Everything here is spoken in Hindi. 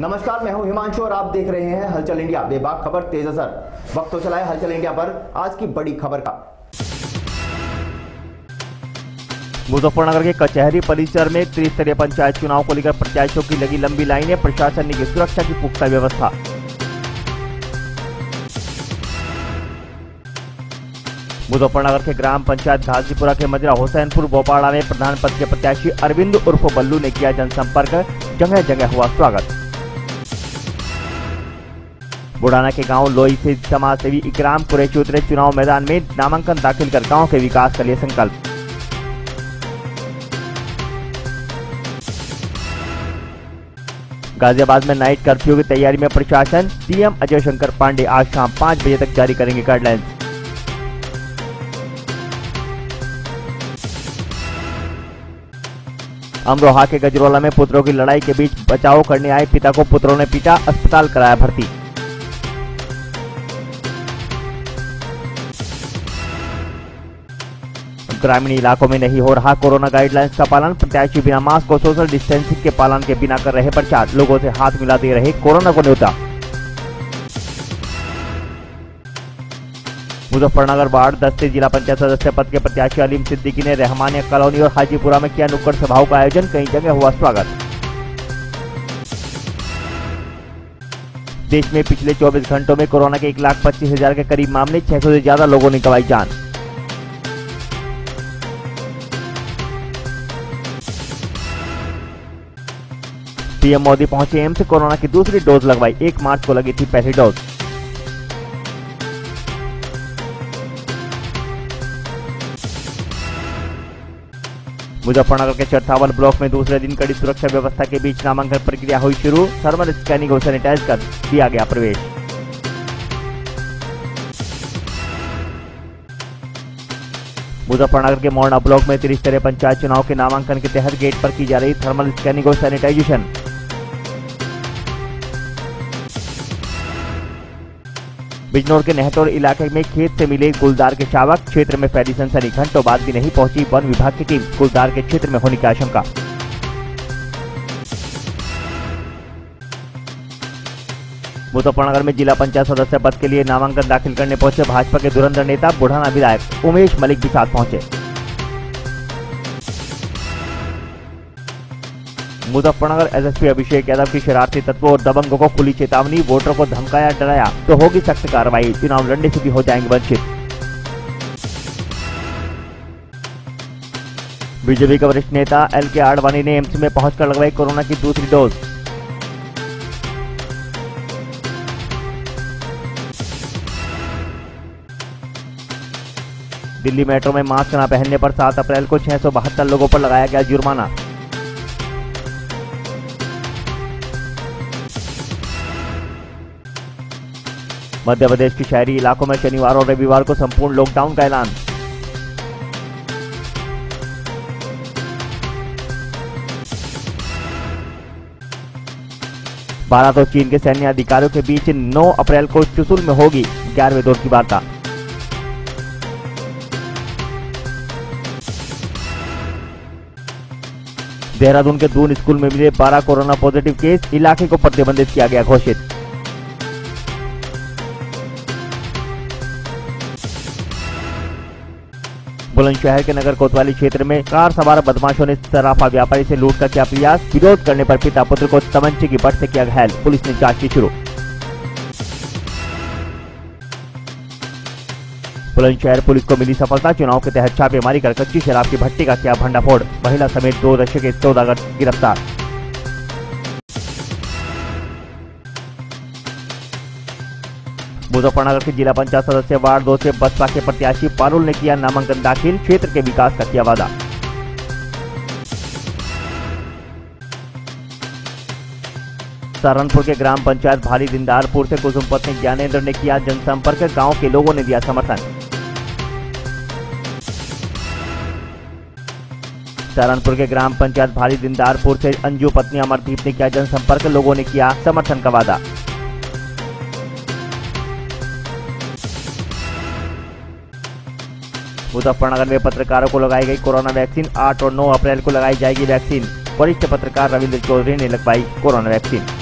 नमस्कार, मैं हूं हिमांशु और आप देख रहे हैं हलचल इंडिया। बेबाक खबर तेज असर। वक्त तो चला है हलचल इंडिया पर आज की बड़ी खबर का। मुजफ्फरनगर के कचहरी परिसर में त्रिस्तरीय पंचायत चुनाव को लेकर प्रत्याशियों की लगी लंबी लाइनें, प्रशासन ने की सुरक्षा की पुख्ता व्यवस्था। मुजफ्फरनगर के ग्राम पंचायत धाजीपुरा के मजिरा हुसैनपुर बोपाड़ा में प्रधान पद के प्रत्याशी अरविंद उर्फ बल्लू ने किया जनसंपर्क, जगह जगह हुआ स्वागत। बुढ़ाना के गांव लोई से समाजसेवी इक्राम कुरैशी उतरे चुनाव मैदान में, नामांकन दाखिल कर गांव के विकास के लिए संकल्प। गाजियाबाद में नाइट कर्फ्यू की तैयारी में प्रशासन, सीएम अजय शंकर पांडे आज शाम 5 बजे तक जारी करेंगे गाइडलाइंस। अमरोहा के गजरौला में पुत्रों की लड़ाई के बीच बचाव करने आए पिता को पुत्रों ने पीटा, अस्पताल कराया भर्ती। ग्रामीण इलाकों में नहीं हो रहा कोरोना गाइडलाइंस का पालन, प्रत्याशी बिना मास्क और सोशल डिस्टेंसिंग के पालन के बिना कर रहे प्रचार, लोगों से हाथ मिला दे रहे कोरोना को न्योता। मुजफ्फरनगर बाढ़ 10 से जिला पंचायत सदस्य पद के प्रत्याशी अलीम सिद्दीकी ने रहमानिया कॉलोनी और हाजीपुरा में किया नुक्कड़ सभाओं का आयोजन, कई जगह हुआ स्वागत। देश में पिछले 24 घंटों में कोरोना के 1,25,000 के करीब मामले, 600 से ज्यादा लोगों ने गंवाई जान। पीएम मोदी पहुंचे एम्स, कोरोना की दूसरी डोज लगवाई, 1 मार्च को लगी थी पहली डोज। मुजफ्फरनगर के चर्चावल ब्लॉक में दूसरे दिन कड़ी सुरक्षा व्यवस्था के बीच नामांकन प्रक्रिया हुई शुरू, थर्मल स्कैनिंग और सैनिटाइज कर दिया गया प्रवेश। मुजफ्फरनगर के मोड़ अबल में 30 पंचायत चुनाव के नामांकन के तहत गेट पर की जा रही थर्मल स्कैनिंग और सैनिटाइजेशन। बिजनौर के नेहतोर इलाके में खेत से मिले गुलदार के शावक, क्षेत्र में फैली सनसनी, घंटों बाद भी नहीं पहुंची वन विभाग की टीम, गुलदार के क्षेत्र में होने की आशंका। मुजफ्फरनगर में जिला पंचायत सदस्य पद के लिए नामांकन दाखिल करने पहुंचे भाजपा के धुरंधर नेता बुढ़ाना विधायक उमेश मलिक भी साथ पहुंचे। मुजफ्फरनगर एसएसपी अभिषेक यादव की शरारती तत्वों और दबंगों को खुली चेतावनी, वोटरों को धमकाया डराया तो होगी सख्त कार्रवाई, चुनाव लड़ने से भी हो जाएंगे वंचित। बीजेपी के वरिष्ठ नेता एलके आडवाणी ने एम्स में पहुंचकर लगवाई कोरोना की दूसरी डोज। दिल्ली मेट्रो में मास्क न पहनने पर 7 अप्रैल को 672 लोगों पर लगाया गया जुर्माना। मध्य प्रदेश के शहरी इलाकों में शनिवार और रविवार को संपूर्ण लॉकडाउन का ऐलान। भारत और चीन के सैन्य अधिकारियों के बीच 9 अप्रैल को चुसुल में होगी 11वें दौर की वार्ता। देहरादून के दून स्कूल में मिले 12 कोरोना पॉजिटिव केस, इलाके को प्रतिबंधित किया गया घोषित। पुलंदशहर के नगर कोतवाली क्षेत्र में कार सवार बदमाशों ने सराफा व्यापारी से लूट का किया प्रयास, विरोध करने पर पिता पुत्र को तमंचे की बट से किया घायल, पुलिस ने जांच की शुरू। बुलंदशहर पुलिस को मिली सफलता, चुनाव के तहत छापेमारी कर कच्ची शराब की भट्टी का किया भंडाफोड़, महिला समेत 2 नशे के सौदागर गिरफ्तार। मुजफ्फरनगर के जिला पंचायत सदस्य वार्ड 2 से बसपा के प्रत्याशी पारुल ने किया नामांकन दाखिल, क्षेत्र के विकास का किया वादा। सहारनपुर के ग्राम पंचायत भारी दिनदारपुर से कुसुम पत्नी ज्ञानेन्द्र ने किया जनसंपर्क, गांव के लोगों ने दिया समर्थन। सहारनपुर के ग्राम पंचायत भारी दिनदारपुर से अंजू पत्नी अमरदीप ने किया जनसंपर्क, लोगों ने किया समर्थन का वादा। मुजफ्फरनगर में पत्रकारों को लगाई गई कोरोना वैक्सीन, 8 और 9 अप्रैल को लगाई जाएगी वैक्सीन, वरिष्ठ पत्रकार रविंद्र चौधरी ने लगवाई कोरोना वैक्सीन।